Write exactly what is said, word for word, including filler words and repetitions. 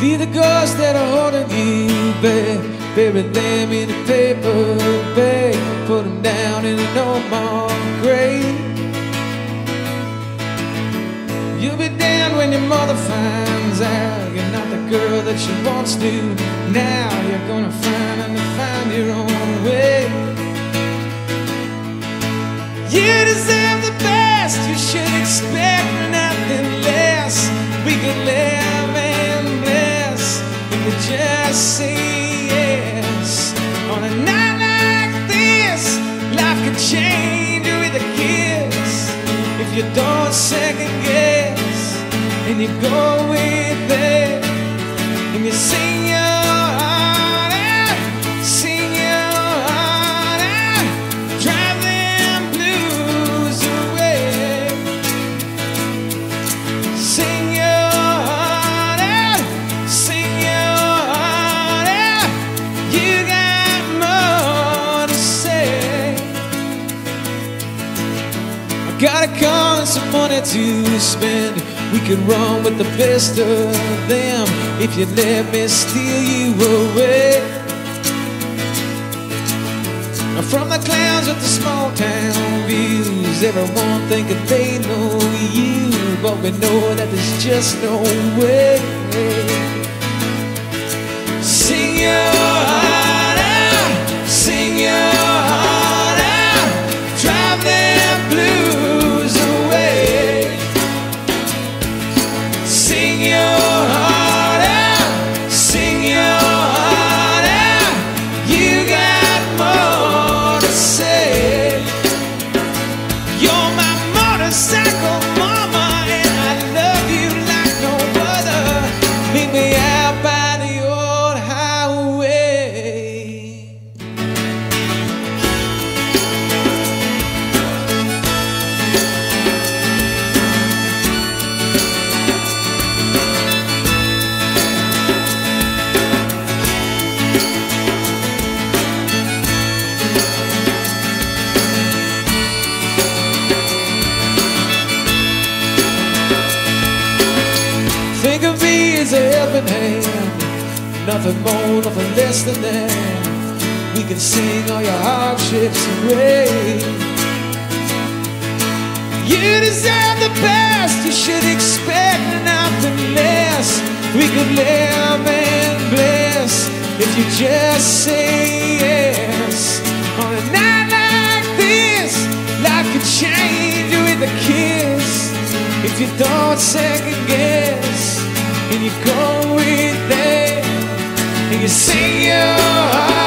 Leave the ghosts that are haunting you, babe. Bury them in a paper bag. Put them down in an old marked grave. You'll be down when your mother finds out you're not the girl that she wants to. Now you're gonna find and find your own way. You deserve the best. You should expect nothing less. We could live and bless. We could just say yes. On a night like this, life could change with a kiss. If you don't second guess, and you go with it, and you sing your heart out, sing your heart out, drive them blues away. Sing your heart out, sing your heart out, you got more to say. I gotta call some money to spend. We could run with the best of them. If you let me steal you away from the clowns with the small town views, everyone thinking they know you, but we know that there's just no way. Sing your heart out, sing your heart out, drive them blue. Nothing more, nothing less than that. We can sing all your hardships away. You deserve the best. You should expect nothing less. We could live and bless if you just say yes. On a night like this, life could change with a kiss. If you don't second guess, and you go with that. You sing your heart.